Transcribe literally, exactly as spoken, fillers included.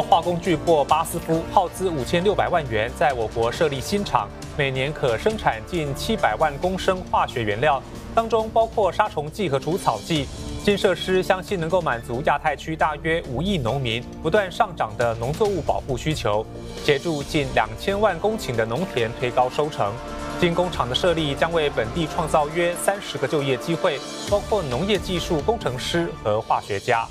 化工巨擘巴斯夫耗资五千六百万元，在我国设立新厂，每年可生产近七百万公升化学原料，当中包括杀虫剂和除草剂。新设施相信能够满足亚太区大约五亿农民不断上涨的农作物保护需求，协助近两千万公顷的农田推高收成。新工厂的设立将为本地创造约三十个就业机会，包括农业技术工程师和化学家。